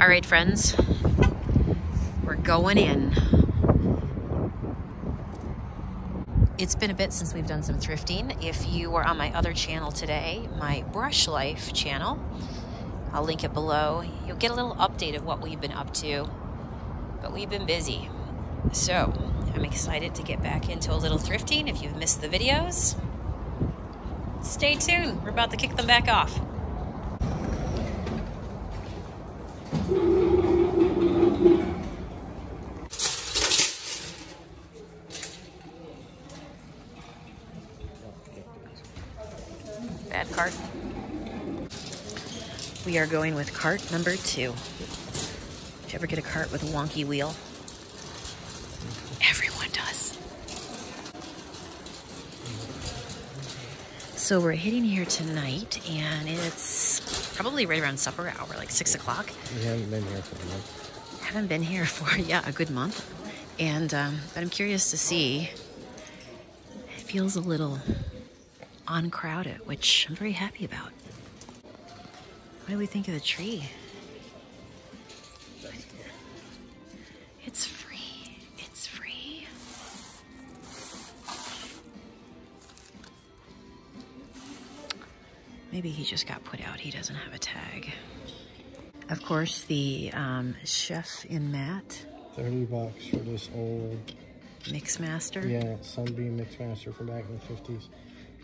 All right, friends, we're going in. It's been a bit since we've done some thrifting. If you were on my other channel today, my Brush Life channel, I'll link it below. You'll get a little update of what we've been up to, but we've been busy. So I'm excited to get back into a little thrifting. If you've missed the videos, stay tuned. We're about to kick them back off. Bad cart. We are going with cart number 2. Did you ever get a cart with a wonky wheel? Everyone does. So we're hitting here tonight, and it's probably right around supper hour, like 6 o'clock. We haven't been here for a month. Haven't been here for, yeah, a good month. And but I'm curious to see. It feels a little uncrowded, which I'm very happy about. What do we think of the tree? It's free. It's free. Maybe he just got put out. He doesn't have a tag. Of course, the chef in matte. 30 bucks for this old Mixmaster. Yeah, Sunbeam Mixmaster from back in the 50s.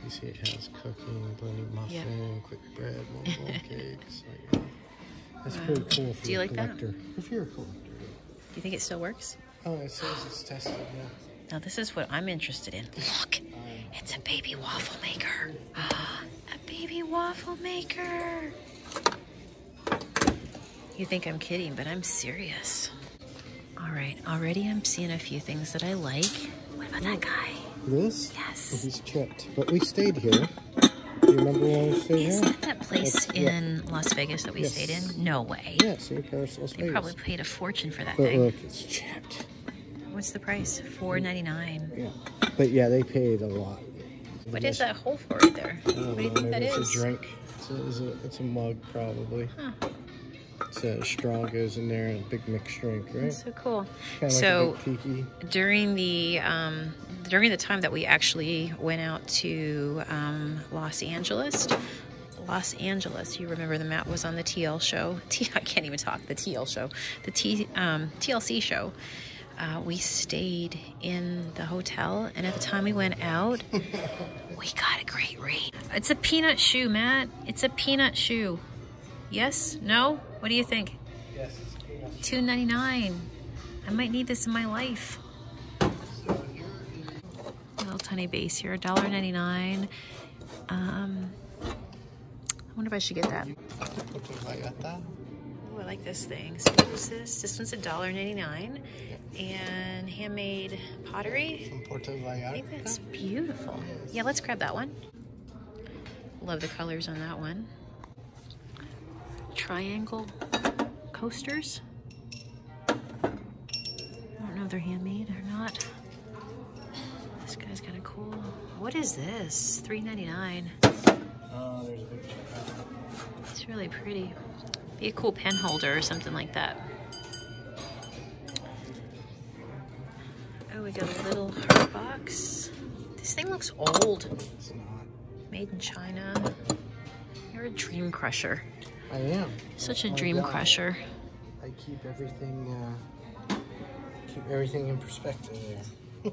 You see it has cooking, blended muffin, yep. Quick bread, multiple cakes. Like, that's pretty cool for a collector. That? If you're a collector. Do you think it still works? Oh, it says it's tested, yeah. Now this is what I'm interested in. Look, it's a baby waffle maker. A baby waffle maker. You think I'm kidding, but I'm serious. All right, already I'm seeing a few things that I like. What about that guy? This? Yes. Well, he's chipped. But we stayed here. Do you remember when we stayed here? Is that that place in Las Vegas that we stayed in? No way. Yes, in Paris, Las Vegas. They probably paid a fortune for that thing. But look, it's chipped. What's the price? $4.99. Yeah. But yeah, they paid a lot. What is that hole for right there? What do you think that is? It's a drink. It's a mug, probably. Huh. So straw goes in there and a big mixed drink, right? That's so cool. Like so during the time that we actually went out to Los Angeles, you remember the Matt was on the TLC show. We stayed in the hotel, and at the time we went out, we got a great rate. It's a peanut shoe, Matt. It's a peanut shoe. Yes? No? What do you think? Yes, it's $2.99. I might need this in my life. Little tiny base here, $1.99. I wonder if I should get that. Oh, I like this thing. So what is this? This one's $1.99. And handmade pottery. From Puerto Vallarta. I think that's beautiful. Yeah, let's grab that one. Love the colors on that one. Triangle coasters. I don't know if they're handmade or not. This guy's kind of cool. What is this? $3.99. Oh, there's a big chocolate. It's really pretty. Be a cool pen holder or something like that. Oh, we got a little heart box. This thing looks old. It's not. Made in China. You're a dream crusher. I am. Such a dream crusher. I keep everything in perspective. Yeah.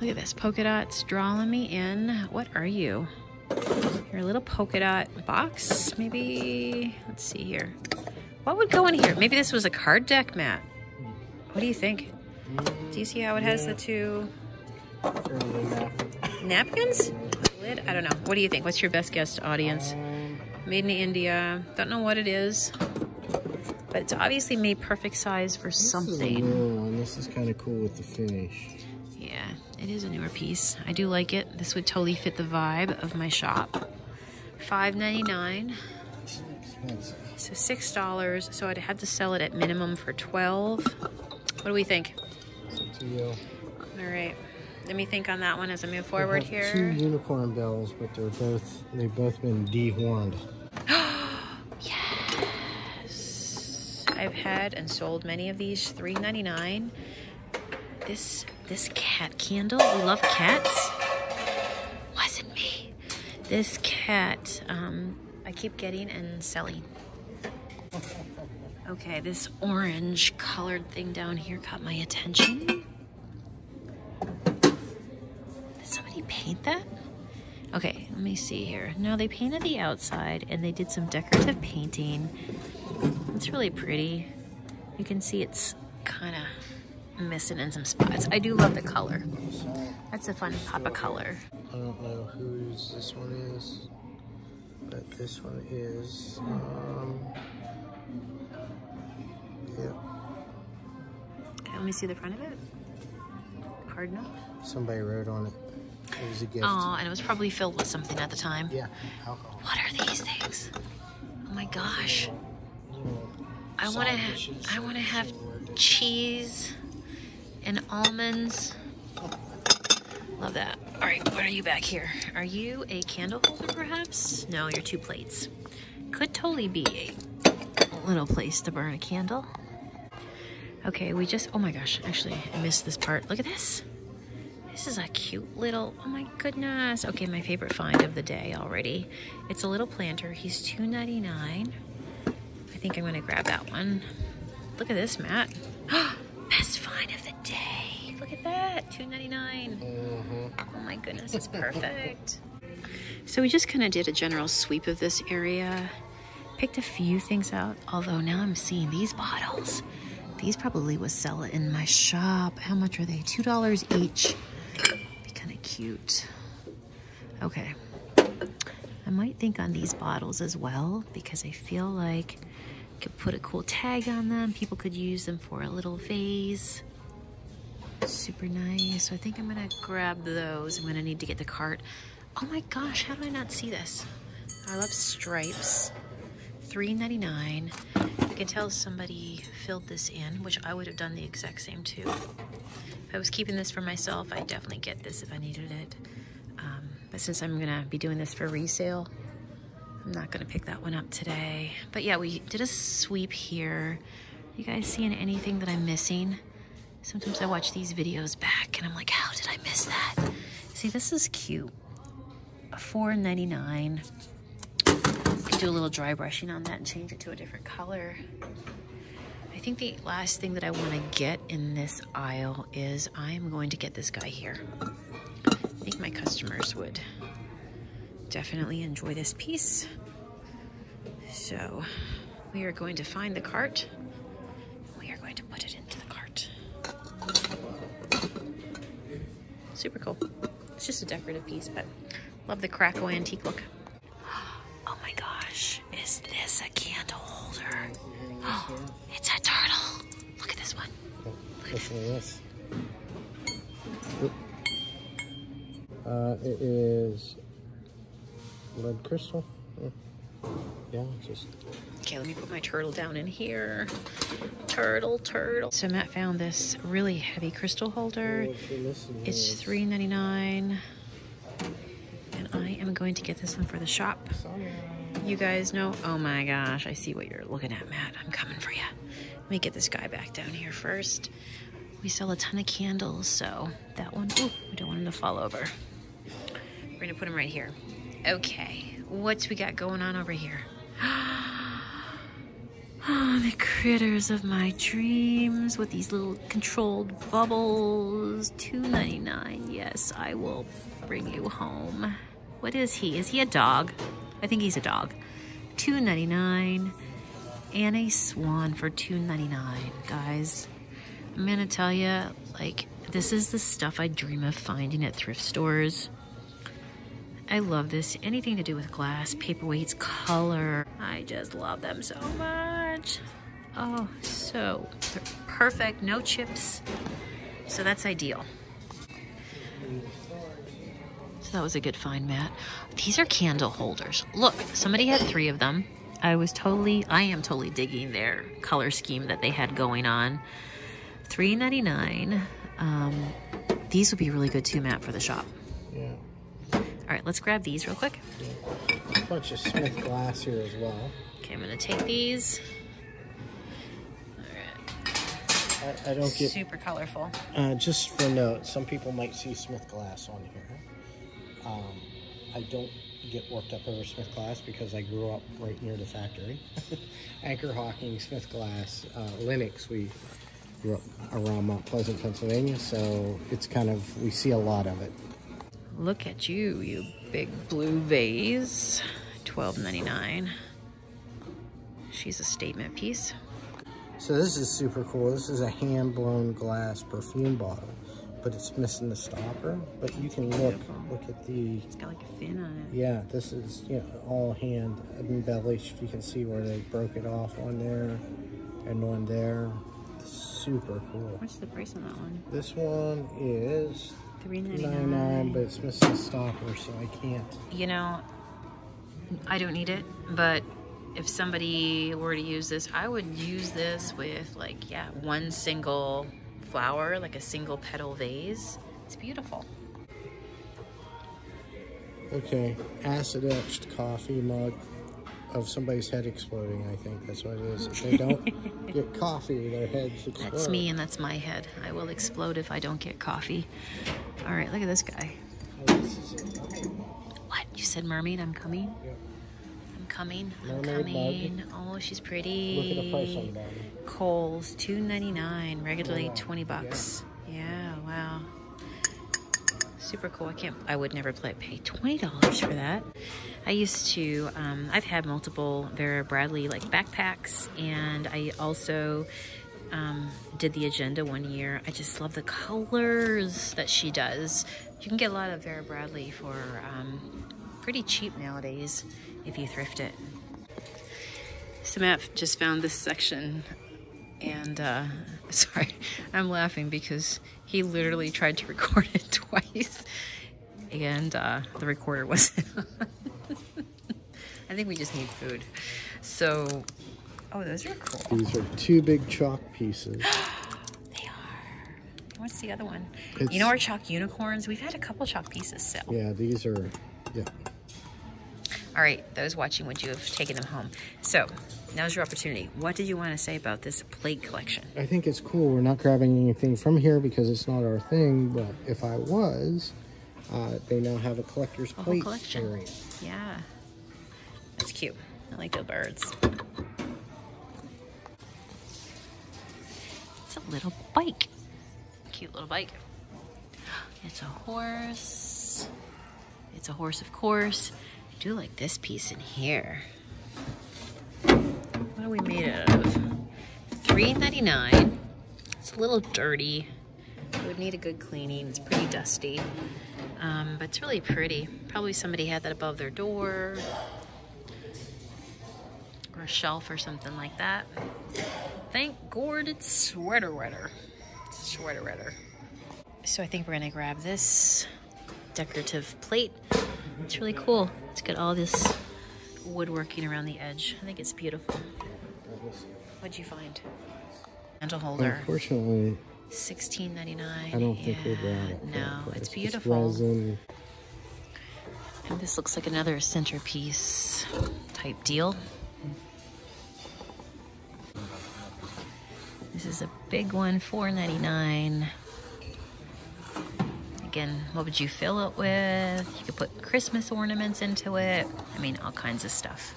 Look at this, polka dots drawing me in. What are you? Your little polka dot box, maybe. Let's see here. What would go in here? Maybe this was a card deck, Matt. What do you think? Do you see how it has the two napkins? Lid? I don't know. What do you think? What's your best guess, audience? Made in India. Don't know what it is, but it's obviously made perfect size for something. This is a new one. This is kind of cool with the finish. Yeah, it is a newer piece. I do like it. This would totally fit the vibe of my shop. $5.99. So $6. So I'd have to sell it at minimum for $12. What do we think? It's up to you. All right. Let me think on that one as I move forward here. Two unicorn bells, but they've both been dehorned. Yes. I've had and sold many of these, $3.99. This cat candle, we love cats. Wasn't me. This cat, I keep getting and selling. Okay, this orange colored thing down here caught my attention. Did somebody paint that? Okay, let me see here. No, they painted the outside and they did some decorative painting. It's really pretty. You can see it's kind of missing in some spots. I do love the color. That's a fun pop of color. I don't know whose this one is, but this one is, yeah. Okay, let me see the front of it. Cardinal? Somebody wrote on it. It was a gift. Oh, and it was probably filled with something at the time. Yeah, alcohol. What are these things? Oh my gosh. I want to have cheese and almonds. Love that. All right, what are you back here? Are you a candle holder perhaps? No, you're two plates. Could totally be a little place to burn a candle. Okay, we just, oh my gosh, actually I missed this part. Look at this. This is a cute little, oh my goodness. Okay, my favorite find of the day already. It's a little planter. He's $2.99. I think I'm gonna grab that one. Look at this, Matt. Best find of the day. Look at that, $2.99. Oh my goodness, it's perfect. So we just kind of did a general sweep of this area. Picked a few things out, although now I'm seeing these bottles. These probably was selling in my shop. How much are they? $2 each. Cute. Okay, I might think on these bottles as well because I feel like I could put a cool tag on them. People could use them for a little vase. Super nice. So I think I'm gonna grab those. I'm gonna need to get the cart. Oh my gosh, how did I not see this? I love stripes. $3.99. I can tell somebody filled this in, which I would have done the exact same too. If I was keeping this for myself, I'd definitely get this if I needed it. But since I'm gonna be doing this for resale, I'm not gonna pick that one up today. But yeah, we did a sweep here. You guys seeing anything that I'm missing? Sometimes I watch these videos back and I'm like, how did I miss that? See, this is cute. $4.99. You could do a little dry brushing on that and change it to a different color. I think the last thing that I want to get in this aisle is I'm going to get this guy here. I think my customers would definitely enjoy this piece. So we are going to find the cart. We are going to put it into the cart. Super cool. It's just a decorative piece, but love the crackle antique look. Oh my gosh, is this a candle holder? Oh, it's a turtle. Look at this one. Look at this. It is lead crystal. Yeah, just. Okay, let me put my turtle down in here. Turtle. So Matt found this really heavy crystal holder. It's $3.99. And I am going to get this one for the shop. You guys know, oh my gosh, I see what you're looking at, Matt. I'm coming for you. Let me get this guy back down here first. We sell a ton of candles, so that one, ooh, we don't want him to fall over. We're gonna put him right here. Okay, what's we got going on over here? Oh, the critters of my dreams with these little controlled bubbles. $2.99, yes, I will bring you home. What is he? Is he a dog? I think he's a dog. $2.99 and a swan for $2.99, guys. I'm gonna tell you, like, this is the stuff I dream of finding at thrift stores. I love this. Anything to do with glass, paperweights, color. I just love them so much. Oh, so they're perfect. No chips. So that's ideal. So that was a good find, Matt. These are candle holders. Look, somebody had three of them. I am totally digging their color scheme that they had going on. $3.99. These would be really good too, Matt, for the shop. Yeah. All right, let's grab these real quick. Yeah. A bunch of Smith Glass here as well. Okay, I'm gonna take these. I don't get super colorful. Just for note, some people might see Smith Glass on here. I don't get worked up over Smith Glass because I grew up right near the factory. Anchor Hocking, Smith Glass, Lenox. We grew up around Mount Pleasant, Pennsylvania, so it's kind of, we see a lot of it. Look at you, you big blue vase. $12.99. She's a statement piece. So this is super cool. This is a hand-blown glass perfume bottle, but it's missing the stopper. But you can look at the... It's got like a fin on it. Yeah, this is, you know, all hand embellished. You can see where they broke it off on there and on there. Super cool. What's the price on that one? This one is $3.99, but it's missing the stopper, so I can't... You know, I don't need it, but... If somebody were to use this, I would use this with like, yeah, one single flower, like a single petal vase. It's beautiful. Okay, acid etched coffee mug of somebody's head exploding, I think that's what it is. If they don't get coffee, their heads explode. That's me and that's my head. I will explode if I don't get coffee. All right, look at this guy. Oh, this is a mermaid. What? You said mermaid, I'm coming? Yeah. I'm coming. Oh, she's pretty. Look at the price on that. Kohl's, $2.99. Regularly $20. Yeah. Wow. Super cool. I would never pay $20 for that. I used to. I've had multiple Vera Bradley like backpacks, and I also did the agenda one year. I just love the colors that she does. You can get a lot of Vera Bradley for pretty cheap nowadays if you thrift it. So Matt just found this section and sorry, I'm laughing because he literally tried to record it twice and the recorder wasn't on. I think we just need food. So, oh, those are cool. These are two big chalk pieces. What's the other one? It's, you know, our chalk unicorns? We've had a couple chalk pieces sell. Yeah, these are, yeah. All right, those watching, would you have taken them home? So, now's your opportunity. What did you want to say about this plate collection? I think it's cool. We're not grabbing anything from here because it's not our thing, but if I was, they now have a collector's plate collection. Yeah, that's cute. I like the birds. It's a little bike. Cute little bike. It's a horse. It's a horse, of course. I do like this piece in here. What are we made out of? $3.99. It's a little dirty. It would need a good cleaning. It's pretty dusty, but it's really pretty. Probably somebody had that above their door or a shelf or something like that. Thank God it's sweater weather. So I think we're gonna grab this decorative plate. It's really cool. It's got all this woodworking around the edge. I think it's beautiful. What'd you find? Candle holder. Unfortunately, $16.99. I don't think we brought it. No, it's beautiful. And this looks like another centerpiece type deal. This is a big one, $4.99. Again, what would you fill it with? You could put Christmas ornaments into it. I mean, all kinds of stuff.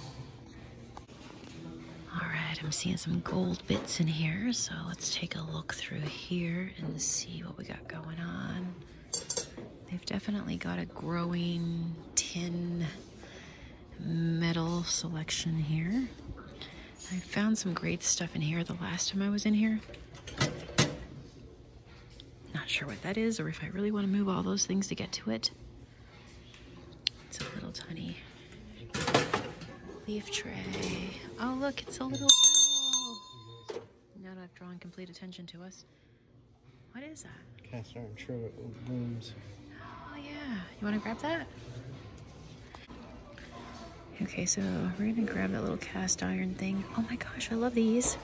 All right, I'm seeing some gold bits in here, so let's take a look through here and see what we got going on. They've definitely got a growing tin metal selection here. I found some great stuff in here the last time I was in here. Not sure what that is or if I really want to move all those things to get to it. It's a little tiny leaf tray. Oh, look, it's a little bell. Now that I've drawn complete attention to us. What is that? Cast iron trivet with blooms. Oh, yeah. You want to grab that? Okay, so we're gonna grab that little cast iron thing. Oh my gosh, I love these.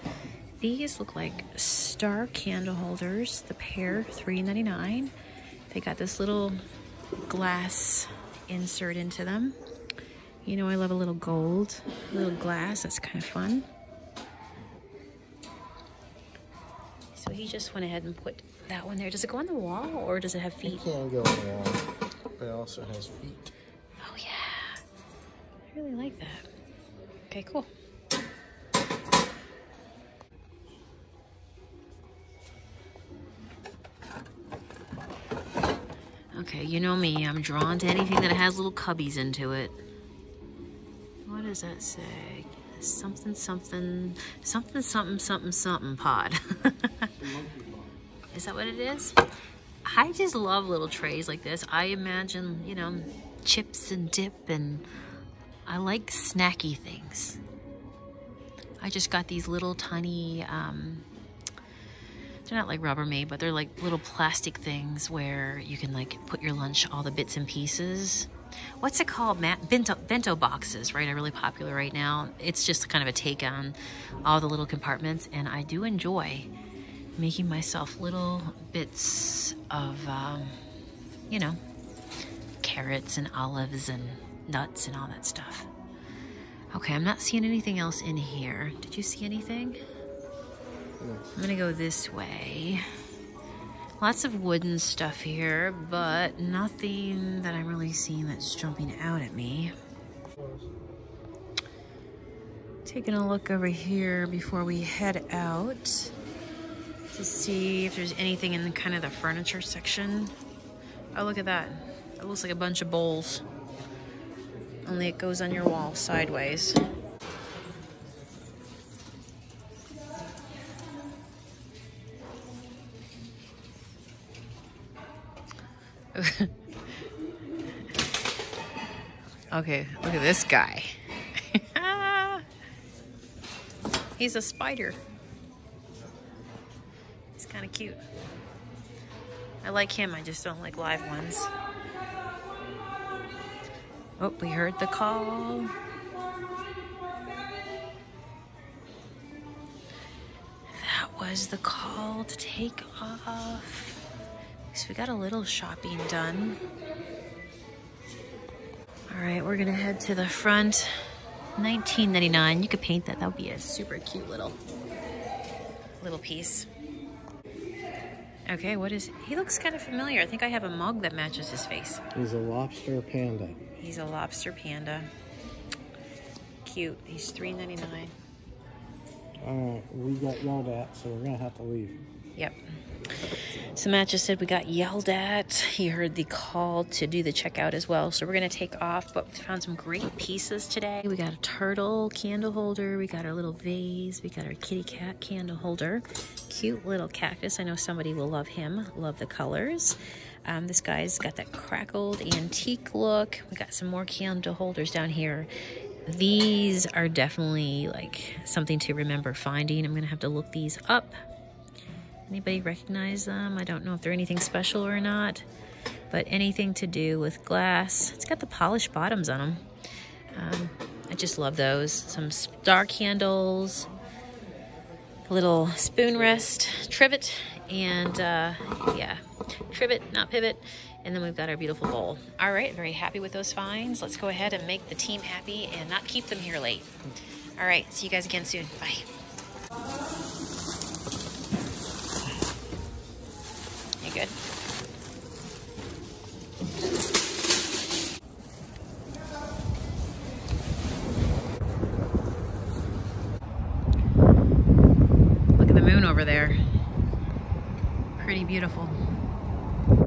These look like star candle holders, the pair, $3.99. They got this little glass insert into them. You know I love a little gold, a little glass, that's kind of fun. So we he just went ahead and put that one there. Does it go on the wall or does it have feet? It can go on the wall, but it also has feet. Oh yeah, I really like that. Okay, cool. Okay, you know me, I'm drawn to anything that has little cubbies into it. What does that say? Something, something, something, something, something, something pod. Is that what it is? I just love little trays like this. I imagine, you know, chips and dip, and I like snacky things. I just got these little tiny, they're not like Rubbermaid, but they're like little plastic things where you can like put your lunch, all the bits and pieces. What's it called? Bento boxes, right? Are really popular right now. It's just kind of a take on all the little compartments, and I do enjoy making myself little bits of, you know, carrots and olives and nuts and all that stuff. Okay, I'm not seeing anything else in here. Did you see anything? I'm gonna go this way. Lots of wooden stuff here, but nothing that I'm really seeing that's jumping out at me. Taking a look over here before we head out to see if there's anything in the, kind of the furniture section. Oh, look at that. It looks like a bunch of bowls. Only it goes on your wall sideways. Okay, look at this guy. He's a spider. He's kind of cute. I like him, I just don't like live ones. Oh, we heard the call. That was the call to take off. So we got a little shopping done. All right, we're gonna head to the front. $19.99, you could paint that. That would be a super cute little piece. Okay, what is, he looks kind of familiar. I think I have a mug that matches his face. He's a lobster panda. He's a lobster panda. Cute, he's $3.99. All right, we got yelled at, so we're gonna have to leave. Yep. So Matt just said we got yelled at. He heard the call to do the checkout as well. So we're gonna take off, but we found some great pieces today. We got a turtle candle holder. We got our little vase. We got our kitty cat candle holder. Cute little cactus. I know somebody will love him. Love the colors. This guy's got that crackled antique look. We got some more candle holders down here. These are definitely like something to remember finding. I'm gonna have to look these up. Anybody recognize them? I don't know if they're anything special or not, but anything to do with glass. It's got the polished bottoms on them. I just love those. Some star candles, a little spoon rest, trivet, and yeah, trivet, not pivot. And then we've got our beautiful bowl. All right, very happy with those finds. Let's go ahead and make the team happy and not keep them here late. All right, see you guys again soon. Bye. Good. Look at the moon over there. Pretty beautiful.